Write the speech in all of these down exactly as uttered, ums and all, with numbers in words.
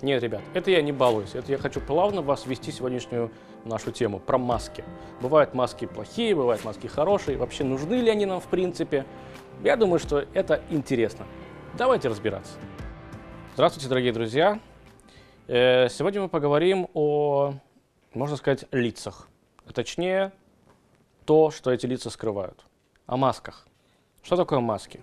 Нет, ребят, это я не балуюсь, это я хочу плавно вас ввести в сегодняшнюю нашу тему про маски. Бывают маски плохие, бывают маски хорошие, вообще нужны ли они нам в принципе? Я думаю, что это интересно. Давайте разбираться. Здравствуйте, дорогие друзья. Сегодня мы поговорим о, можно сказать, лицах. А точнее, то, что эти лица скрывают. О масках. Что такое маски?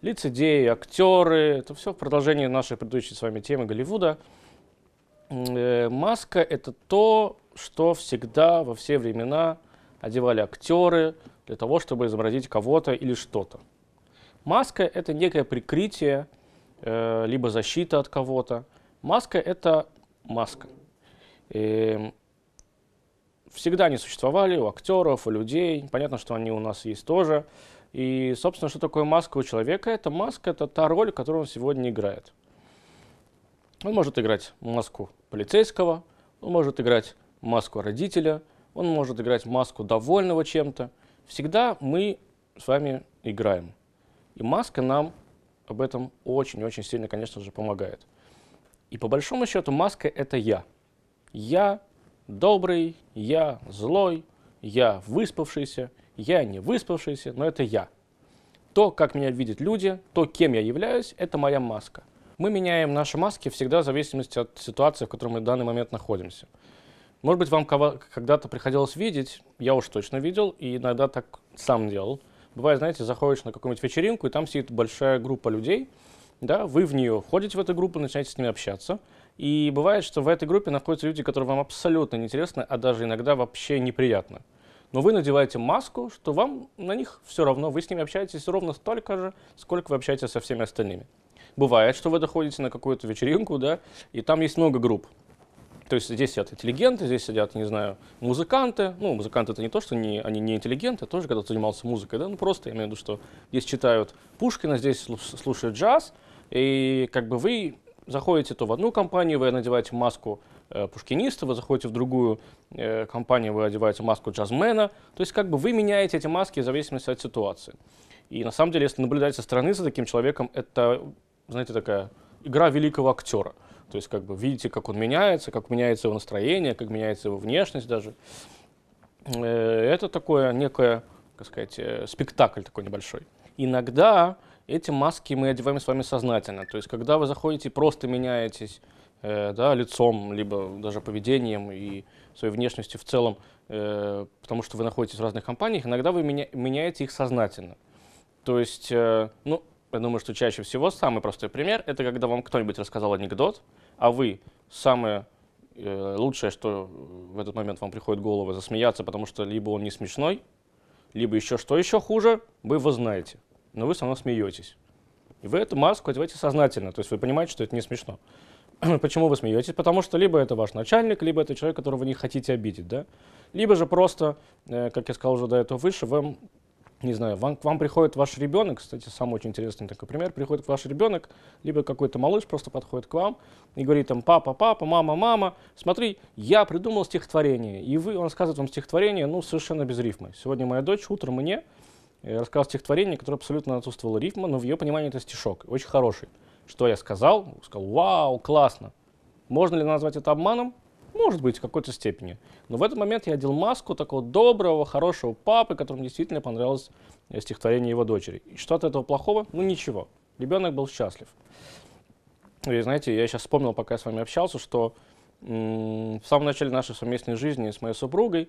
Лицедеи, актеры, это все в продолжении нашей предыдущей с вами темы Голливуда. Маска — это то, что всегда, во все времена одевали актеры для того, чтобы изобразить кого-то или что-то. Маска — это некое прикрытие, либо защита от кого-то. Маска — это маска. И всегда они существовали у актеров, у людей. Понятно, что они у нас есть тоже. И, собственно, что такое маска у человека? Это маска, это та роль, которую он сегодня играет. Он может играть маску полицейского, он может играть маску родителя, он может играть маску довольного чем-то. Всегда мы с вами играем. И маска нам об этом очень-очень сильно, конечно же, помогает. И по большому счету маска — это я. Я добрый, я злой, я выспавшийся. Я не выспавшийся, но это я. То, как меня видят люди, то, кем я являюсь, это моя маска. Мы меняем наши маски всегда в зависимости от ситуации, в которой мы в данный момент находимся. Может быть, вам когда-то приходилось видеть, я уж точно видел, и иногда так сам делал. Бывает, знаете, заходишь на какую-нибудь вечеринку, и там сидит большая группа людей, да, вы в нее входите, в эту группу, начинаете с ними общаться. И бывает, что в этой группе находятся люди, которые вам абсолютно неинтересны, а даже иногда вообще неприятны. Но вы надеваете маску, что вам на них все равно, вы с ними общаетесь ровно столько же, сколько вы общаетесь со всеми остальными. Бывает, что вы доходите на какую-то вечеринку, да, и там есть много групп. То есть здесь сидят интеллигенты, здесь сидят, не знаю, музыканты. Ну, музыканты — это не то, что не, они не интеллигенты, я тоже когда-то занимался музыкой, да, ну просто я имею в виду, что здесь читают Пушкина, здесь слушают джаз, и как бы вы заходите то в одну компанию, вы надеваете маску пушкиниста, вы заходите в другую э, компанию, вы одеваете маску джазмена. То есть как бы вы меняете эти маски в зависимости от ситуации. И на самом деле, если наблюдать со стороны за таким человеком, это, знаете, такая игра великого актера. То есть как бы видите, как он меняется, как меняется его настроение, как меняется его внешность даже. Э, это такое некое, как сказать, э, спектакль такой небольшой. Иногда эти маски мы одеваем с вами сознательно. То есть когда вы заходите и просто меняетесь, да, лицом, либо даже поведением и своей внешностью в целом, э, потому что вы находитесь в разных компаниях, иногда вы меня, меняете их сознательно. То есть, э, ну, я думаю, что чаще всего самый простой пример — это когда вам кто-нибудь рассказал анекдот, а вы самое э, лучшее, что в этот момент вам приходит в голову, засмеяться, потому что либо он не смешной, либо еще что еще хуже, вы его знаете, но вы со мной смеетесь. И вы эту маску одеваете сознательно, то есть вы понимаете, что это не смешно. Почему вы смеетесь? Потому что либо это ваш начальник, либо это человек, которого вы не хотите обидеть, да? Либо же просто, как я сказал уже до этого выше, вам, не знаю, вам, к вам приходит ваш ребенок, кстати, самый очень интересный такой пример, приходит ваш ребенок, либо какой-то малыш просто подходит к вам и говорит там: папа, папа, мама, мама, смотри, я придумал стихотворение, и вы, он рассказывает вам стихотворение, ну, совершенно без рифмы. Сегодня моя дочь утром мне рассказала стихотворение, которое абсолютно отсутствовало рифма, но в ее понимании это стишок, очень хороший. Что я сказал? Сказал: вау, классно. Можно ли назвать это обманом? Может быть, в какой-то степени. Но в этот момент я одел маску такого доброго, хорошего папы, которому действительно понравилось стихотворение его дочери. И что от этого плохого? Ну ничего. Ребенок был счастлив. И знаете, я сейчас вспомнил, пока я с вами общался, что в самом начале нашей совместной жизни с моей супругой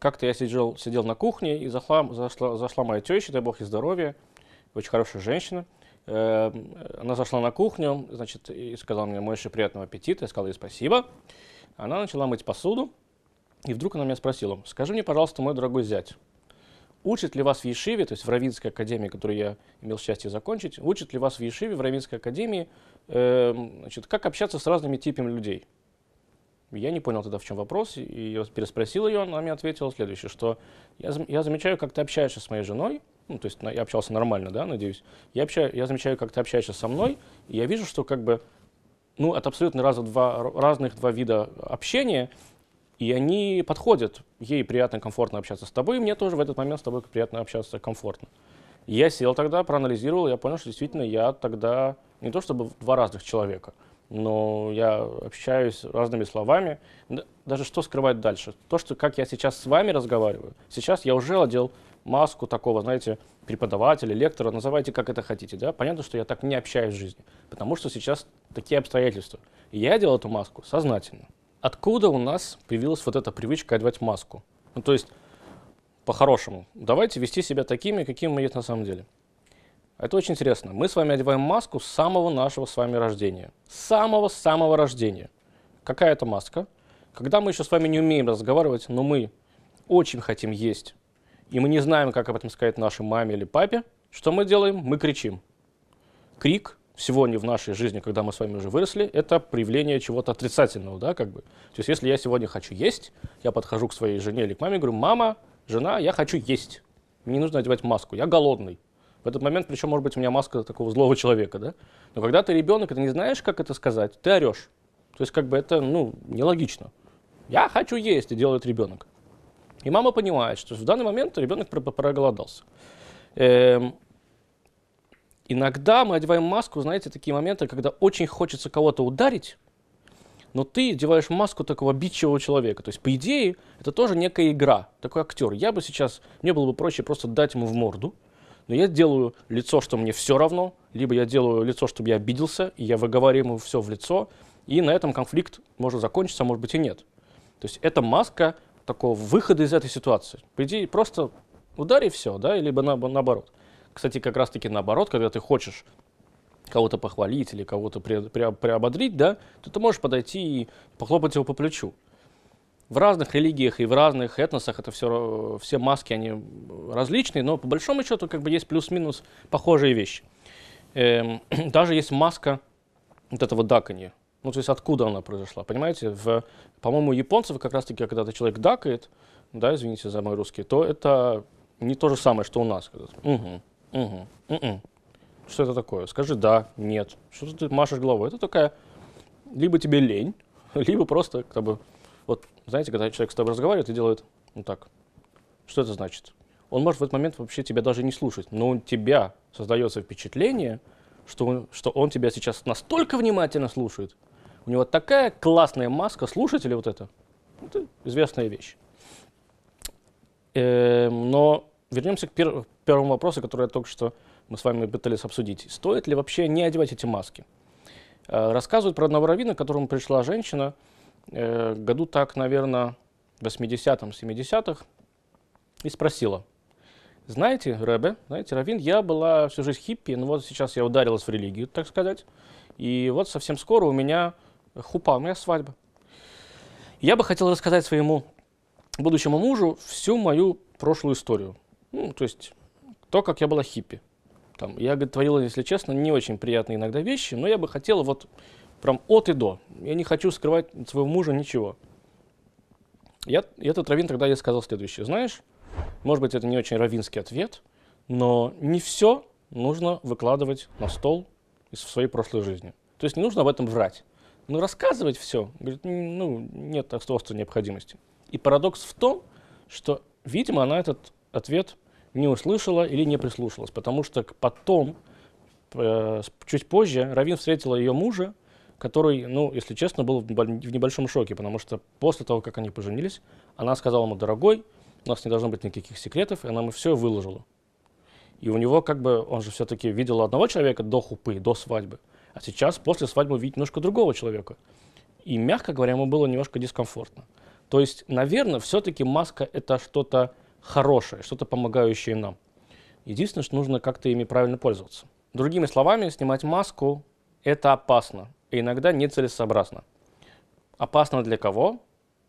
как-то я сидел, сидел на кухне, и зашла, зашла, зашла моя теща, дай бог ей здоровья, очень хорошая женщина. Она зашла на кухню, значит, и сказала мне: «Мойши, приятного аппетита». Я сказал ей спасибо. Она начала мыть посуду, и вдруг она меня спросила: «Скажи мне, пожалуйста, мой дорогой зять, учит ли вас в Ешиве, то есть в Равинской академии, которую я имел счастье закончить, учит ли вас в Ешиве, в Равинской академии, э, значит, как общаться с разными типами людей?» Я не понял тогда, в чем вопрос, и я переспросил ее, она мне ответила следующее, что я, я замечаю, как ты общаешься с моей женой, ну, то есть я общался нормально, да, надеюсь, я, общаю, я замечаю, как ты общаешься со мной, и я вижу, что как бы, ну, это абсолютно раз, два, разных два вида общения, и они подходят, ей приятно, комфортно общаться с тобой, и мне тоже в этот момент с тобой приятно общаться комфортно. Я сел тогда, проанализировал, я понял, что действительно я тогда не то чтобы два разных человека, но я общаюсь разными словами. Даже что скрывать дальше? То, что, как я сейчас с вами разговариваю, сейчас я уже одел маску такого, знаете, преподавателя, лектора, называйте как это хотите, да? Понятно, что я так не общаюсь в жизни, потому что сейчас такие обстоятельства. И я делал эту маску сознательно. Откуда у нас появилась вот эта привычка одевать маску? Ну, то есть, по-хорошему, давайте вести себя такими, какими мы есть на самом деле. Это очень интересно. Мы с вами одеваем маску с самого нашего с вами рождения. С самого-самого рождения. Какая это маска? Когда мы еще с вами не умеем разговаривать, но мы очень хотим есть, и мы не знаем, как об этом сказать нашей маме или папе, что мы делаем? Мы кричим. Крик сегодня в нашей жизни, когда мы с вами уже выросли, это проявление чего-то отрицательного, да, как бы. То есть если я сегодня хочу есть, я подхожу к своей жене или к маме и говорю: мама, жена, я хочу есть. Мне не нужно одевать маску, я голодный. В этот момент, причем, может быть, у меня маска такого злого человека, да? Но когда ты ребенок, и ты не знаешь, как это сказать, ты орешь. То есть, как бы это, ну, нелогично. Я хочу есть, и делает ребенок. И мама понимает, что в данный момент ребенок проголодался. Эм, иногда мы одеваем маску, знаете, такие моменты, когда очень хочется кого-то ударить, но ты одеваешь маску такого обидчивого человека. То есть, по идее, это тоже некая игра, такой актер. Я бы сейчас, мне было бы проще просто дать ему в морду, но я делаю лицо, что мне все равно, либо я делаю лицо, чтобы я обиделся, и я выговариваю ему все в лицо, и на этом конфликт может закончиться, а может быть и нет. То есть это маска такого выхода из этой ситуации. По идее, просто ударь и все, да, либо на, наоборот. Кстати, как раз-таки наоборот, когда ты хочешь кого-то похвалить или кого-то при, при, приободрить, да, то ты можешь подойти и похлопать его по плечу. В разных религиях и в разных этносах это все, все маски, они различные, но по большому счету как бы есть плюс-минус похожие вещи. Эм, даже есть маска вот этого даканья. Ну, то есть откуда она произошла, понимаете? По-моему, у японцев как раз-таки, когда человек дакает, да, извините за мой русский, то это не то же самое, что у нас. Угу, угу, угу. Что это такое? Скажи «да», «нет». Что ты машешь головой? Это такая, либо тебе лень, либо просто как бы... Вот, знаете, когда человек с тобой разговаривает и делает вот так, что это значит? Он может в этот момент вообще тебя даже не слушать, но у тебя создается впечатление, что он, что он тебя сейчас настолько внимательно слушает. У него такая классная маска слушателя вот это. Это известная вещь. Э, но вернемся к пер- первому вопросу, который я только что мы с вами пытались обсудить. Стоит ли вообще не одевать эти маски? Э, рассказывают про одного раввина, к которому пришла женщина, году так, наверное, в восьмидесятом, семидесятых, и спросила: знаете, Ребе, знаете, раввин, я была всю жизнь хиппи, но вот сейчас я ударилась в религию, так сказать, и вот совсем скоро у меня хупа, у меня свадьба. Я бы хотела рассказать своему будущему мужу всю мою прошлую историю, ну, то есть то, как я была хиппи. Там, я творила, если честно, не очень приятные иногда вещи, но я бы хотела вот... Прям от и до. Я не хочу скрывать от своего мужа ничего. Я, этот раввин тогда я сказал следующее. Знаешь, может быть, это не очень раввинский ответ, но не все нужно выкладывать на стол из своей прошлой жизни. То есть не нужно об этом врать. Но рассказывать все, говорит, ну, нет особой необходимости. И парадокс в том, что, видимо, она этот ответ не услышала или не прислушалась, потому что потом, чуть позже, раввин встретила ее мужа, который, ну, если честно, был в небольшом шоке, потому что после того, как они поженились, она сказала ему: дорогой, у нас не должно быть никаких секретов, и она ему все выложила. И у него как бы, он же все-таки видел одного человека до хупы, до свадьбы, а сейчас после свадьбы видит немножко другого человека. И, мягко говоря, ему было немножко дискомфортно. То есть, наверное, все-таки маска — это что-то хорошее, что-то помогающее нам. Единственное, что нужно как-то ими правильно пользоваться. Другими словами, снимать маску — это опасно. И иногда нецелесообразно. Опасно для кого?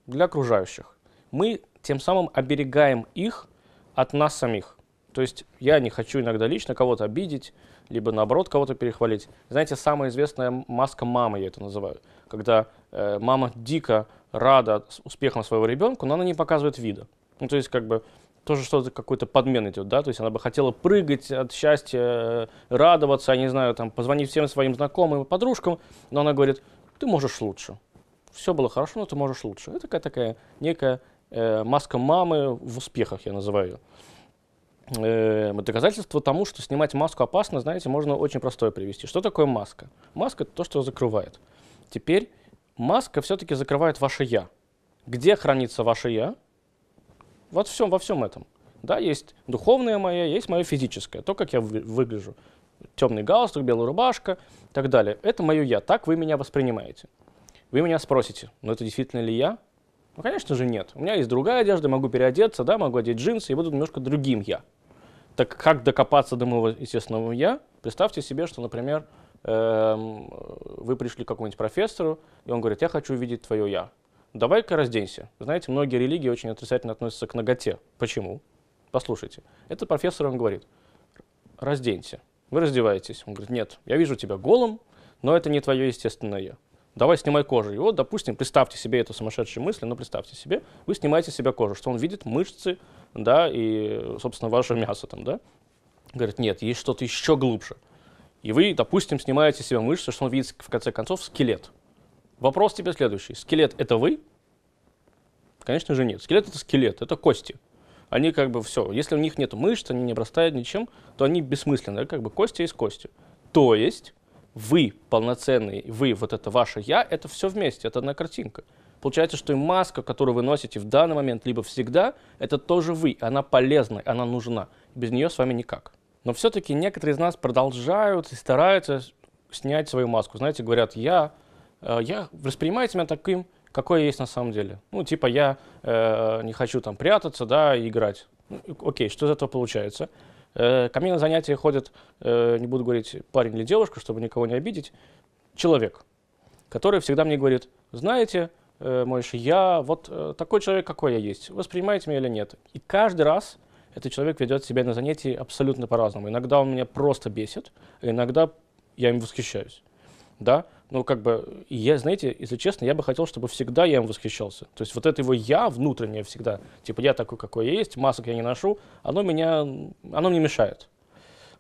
Для окружающих. Мы тем самым оберегаем их от нас самих. То есть я не хочу иногда лично кого-то обидеть, либо наоборот кого-то перехвалить. Знаете, самая известная маска мамы, я это называю. Когда э, мама дико рада успехам своего ребенка, но она не показывает вида. Ну, то есть как бы тоже что-то, какой-то подмен идет, да, то есть она бы хотела прыгать от счастья, радоваться, я не знаю, там, позвонить всем своим знакомым и подружкам, но она говорит: ты можешь лучше. Все было хорошо, но ты можешь лучше. Это такая, такая некая э, маска мамы в успехах, я называю ее. доказательство тому, что снимать маску опасно, знаете, можно очень простое привести. Что такое маска? Маска — это то, что закрывает. Теперь маска все-таки закрывает ваше «я». Где хранится ваше «я»? Вот всем, во всем этом. Да, есть духовное мое, есть мое физическое, то, как я выгляжу. Темный галстук, белая рубашка и так далее. Это мое «я», так вы меня воспринимаете. Вы меня спросите, ну это действительно ли я? Ну, конечно же, нет. У меня есть другая одежда, могу переодеться, да, могу одеть джинсы и буду немножко другим «я». Так как докопаться до моего естественного «я»? Представьте себе, что, например, эм, вы пришли к какому-нибудь профессору, и он говорит, я хочу увидеть твое «я». Давай-ка разденься. Знаете, многие религии очень отрицательно относятся к наготе. Почему? Послушайте. Этот профессор, он говорит, разденься. Вы раздеваетесь. Он говорит, нет, я вижу тебя голым, но это не твое естественное «я». Давай, снимай кожу. И вот, допустим, представьте себе эту сумасшедшую мысль, но представьте себе, вы снимаете с себя кожу, что он видит мышцы, да, и, собственно, ваше мясо там, да. Говорит, нет, есть что-то еще глубже. И вы, допустим, снимаете с себя мышцы, что он видит, в конце концов, скелет. Вопрос теперь следующий. Скелет — это вы? Конечно же, нет. Скелет — это скелет, это кости. Они как бы все. Если у них нет мышц, они не обрастают ничем, то они бессмысленны, как бы кости из кости. То есть... Вы полноценный, вы, вот это ваше «я», это все вместе, это одна картинка. Получается, что и маска, которую вы носите в данный момент, либо всегда, это тоже вы, она полезна, она нужна. Без нее с вами никак. Но все-таки некоторые из нас продолжают и стараются снять свою маску. Знаете, говорят, я, я воспринимаете меня таким, какой я есть на самом деле. Ну, типа, я э, не хочу там прятаться, да, и играть. Ну, окей, что из этого получается? Ко мне на занятия ходит, не буду говорить парень или девушка, чтобы никого не обидеть, человек, который всегда мне говорит, знаете, Мойш, я вот такой человек, какой я есть, воспринимаете меня или нет? И каждый раз этот человек ведет себя на занятии абсолютно по-разному. Иногда он меня просто бесит, иногда я им восхищаюсь. Да? Ну, как бы, я, знаете, если честно, я бы хотел, чтобы всегда я им восхищался. То есть вот это его «я» внутреннее всегда, типа я такой, какой я есть, масок я не ношу, оно, меня, оно мне мешает.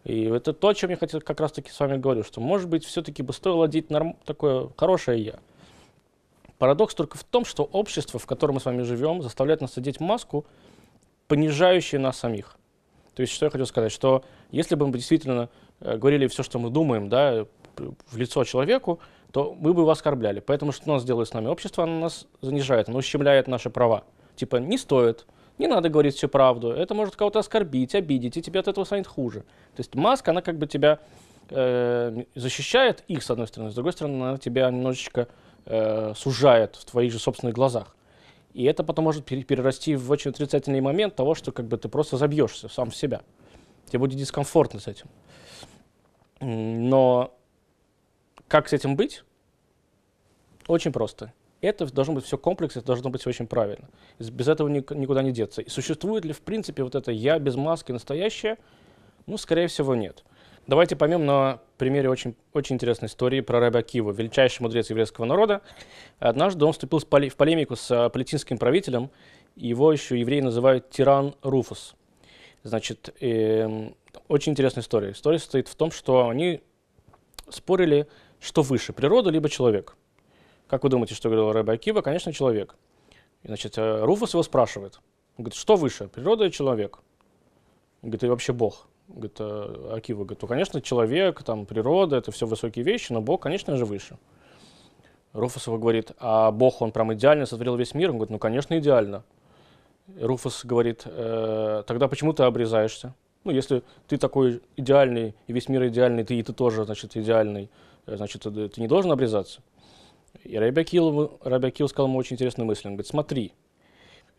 И это то, о чем я хотел как раз-таки с вами говорю, что, может быть, все-таки бы стоило одеть норм... такое хорошее «я». Парадокс только в том, что общество, в котором мы с вами живем, заставляет нас одеть маску, понижающую нас самих. То есть что я хочу сказать, что если бы мы действительно говорили все, что мы думаем, да, в лицо человеку, то мы бы его оскорбляли. Поэтому что у нас делает с нами общество? Оно нас занижает, оно ущемляет наши права. Типа не стоит, не надо говорить всю правду, это может кого-то оскорбить, обидеть, и тебе от этого станет хуже. То есть маска, она как бы тебя э, защищает их, с одной стороны, с другой стороны, она тебя немножечко э, сужает в твоих же собственных глазах. И это потом может перерасти в очень отрицательный момент того, что как бы ты просто забьешься сам в себя. Тебе будет дискомфортно с этим. Но... Как с этим быть? Очень просто. Это должно быть все комплекс, это должно быть очень правильно. Без этого никуда не деться. И существует ли, в принципе, вот это «я» без маски настоящее? Ну, скорее всего, нет. Давайте поймем на примере очень, очень интересной истории про Раби Акиву, величайший мудрец еврейского народа. Однажды он вступил в полемику с палестинским правителем. Его еще евреи называют «тиран Руфус». Значит, э, очень интересная история. История состоит в том, что они спорили... Что выше, природа либо человек? Как вы думаете, что говорил Раби Акива? Конечно, человек. И, значит, Руфус его спрашивает. Он говорит, что выше, природа или человек? Он говорит, и вообще Бог. Он говорит, Акива говорит, ну, конечно, человек, там, природа, это все высокие вещи, но Бог, конечно же, выше. Руфус его говорит, а Бог, он прям идеально сотворил весь мир? Он говорит, ну, конечно, идеально. Руфус говорит, э, тогда почему ты обрезаешься? Ну, если ты такой идеальный, и весь мир идеальный, ты и ты тоже, значит, идеальный, значит, ты не должен обрезаться. И Раби Акива сказал ему очень интересную мысль. Он говорит, смотри,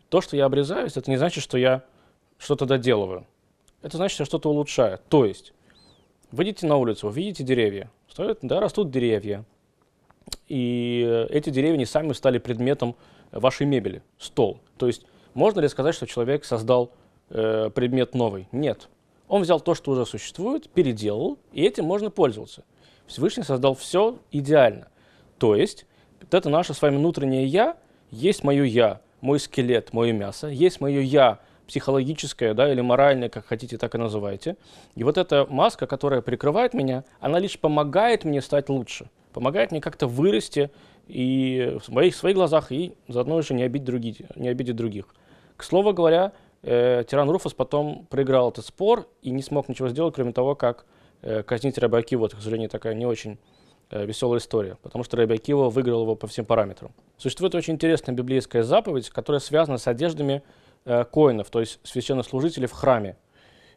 то, что я обрезаюсь, это не значит, что я что-то доделываю. Это значит, что я что-то улучшаю. То есть, выйдите на улицу, увидите деревья. Стоит, да, растут деревья. И эти деревья не сами стали предметом вашей мебели, стол. То есть, можно ли сказать, что человек создал э, предмет новый? Нет. Он взял то, что уже существует, переделал, и этим можно пользоваться. Всевышний создал все идеально. То есть, вот это наше с вами внутреннее «я», есть мое «я», мой скелет, мое мясо, есть мое «я» психологическое, да, или моральное, как хотите, так и называйте. И вот эта маска, которая прикрывает меня, она лишь помогает мне стать лучше, помогает мне как-то вырасти и в своих, в своих глазах, и заодно еще не обидеть других, не обидеть других. К слову говоря, э, тиран Руфус потом проиграл этот спор и не смог ничего сделать, кроме того, как э, казнить Раби Акиву. Это, к сожалению, такая не очень э, веселая история, потому что Раби Акива выиграл его по всем параметрам. Существует очень интересная библейская заповедь, которая связана с одеждами э, коинов, то есть священнослужителей в храме.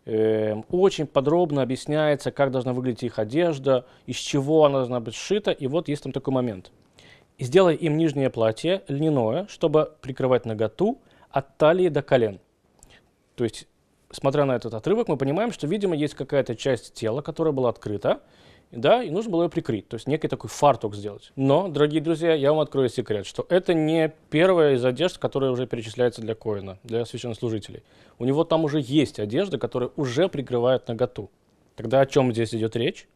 Очень подробно объясняется, как должна выглядеть их одежда, из чего она должна быть сшита. И вот есть там такой момент. «Сделай им нижнее платье, льняное, чтобы прикрывать наготу от талии до колен». То есть, смотря на этот отрывок, мы понимаем, что, видимо, есть какая-то часть тела, которая была открыта, да, и нужно было ее прикрыть, то есть некий такой фартук сделать. Но, дорогие друзья, я вам открою секрет, что это не первая из одежд, которая уже перечисляется для коина, для священнослужителей. У него там уже есть одежда, которая уже прикрывает наготу. Тогда о чем здесь идет речь?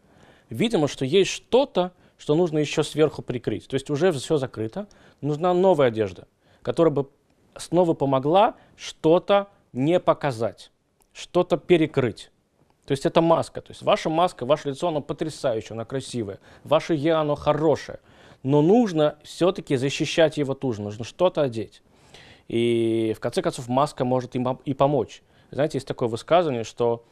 Видимо, что есть что-то, что нужно еще сверху прикрыть. То есть уже все закрыто, нужна новая одежда, которая бы снова помогла что-то не показать, что-то перекрыть. То есть это маска. То есть ваша маска, ваше лицо, оно потрясающее, оно красивое. Ваше «я», оно хорошее. Но нужно все-таки защищать его тоже. Нужно что-то одеть. И в конце концов маска может им и помочь. Знаете, есть такое высказывание, что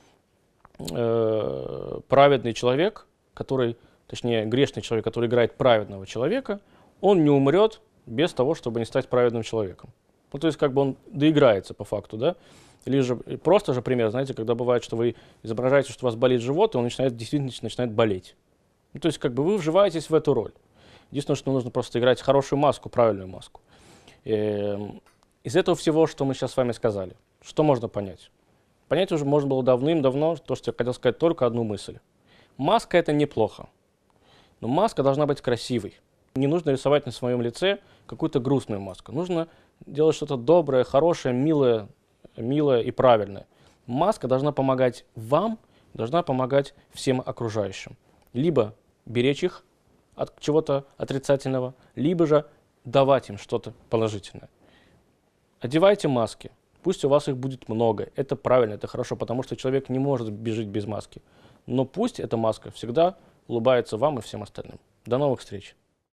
э, праведный человек, который, точнее грешный человек, который играет праведного человека, он не умрет без того, чтобы не стать праведным человеком. Ну, то есть как бы он доиграется по факту, да? Или же просто же пример, знаете, когда бывает, что вы изображаете, что у вас болит живот, и он начинает, действительно начинает болеть. Ну, то есть как бы вы вживаетесь в эту роль. Единственное, что нужно просто играть хорошую маску, правильную маску. Из этого всего, что мы сейчас с вами сказали, что можно понять? Понять уже можно было давным-давно, то, что я хотел сказать, только одну мысль. Маска — это неплохо, но маска должна быть красивой. Не нужно рисовать на своем лице какую-то грустную маску. Нужно делать что-то доброе, хорошее, милое, милая и правильная. Маска должна помогать вам, должна помогать всем окружающим. Либо беречь их от чего-то отрицательного, либо же давать им что-то положительное. Одевайте маски, пусть у вас их будет много. Это правильно, это хорошо, потому что человек не может бежать без маски. Но пусть эта маска всегда улыбается вам и всем остальным. До новых встреч!